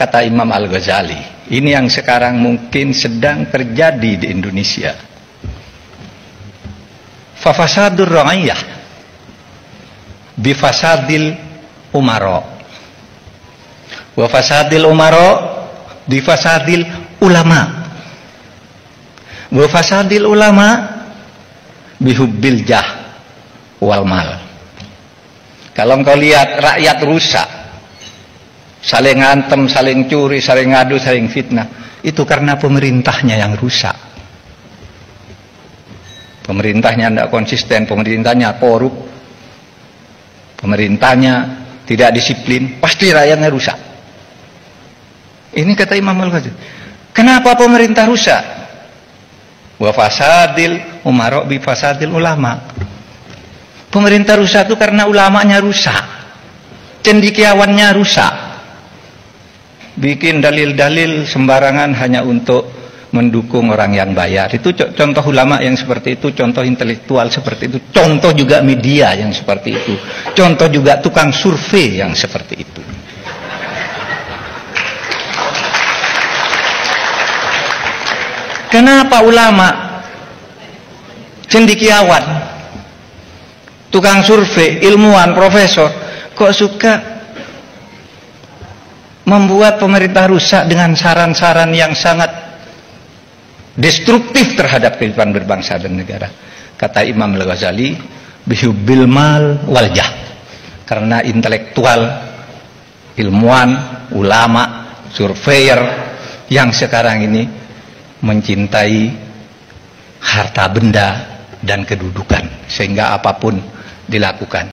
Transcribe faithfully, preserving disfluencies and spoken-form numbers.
kata Imam Al-Ghazali. Ini yang sekarang mungkin sedang terjadi di Indonesia. Fafasadur ra'iyah bifasadil umara. Wa fasadil umara bifasadil ulama. Wa fasadil ulama bihubbil jah wal mal. Kalau engkau lihat rakyat rusak, saling antem, saling curi, saling ngadu, saling fitnah, itu karena pemerintahnya yang rusak. Pemerintahnya tidak konsisten, pemerintahnya korup, pemerintahnya tidak disiplin, pasti rakyatnya rusak. Ini kata Imam Al-Ghazali. Kenapa pemerintah rusak? Wa fasadil umara bi fasadil ulama. Pemerintah rusak itu karena ulamanya rusak, cendikiawannya rusak, bikin dalil-dalil sembarangan hanya untuk mendukung orang yang bayar. Itu contoh ulama yang seperti itu, contoh intelektual seperti itu, contoh juga media yang seperti itu, contoh juga tukang survei yang seperti itu. Kenapa ulama cendikiawan, tukang survei, ilmuwan, profesor, kok suka membuat pemerintah rusak dengan saran-saran yang sangat destruktif terhadap kehidupan berbangsa dan negara? Kata Imam Al-Ghazali, bihubbil mal wal jah. Karena intelektual, ilmuwan, ulama, surveyor yang sekarang ini mencintai harta benda dan kedudukan, sehingga apapun dilakukan.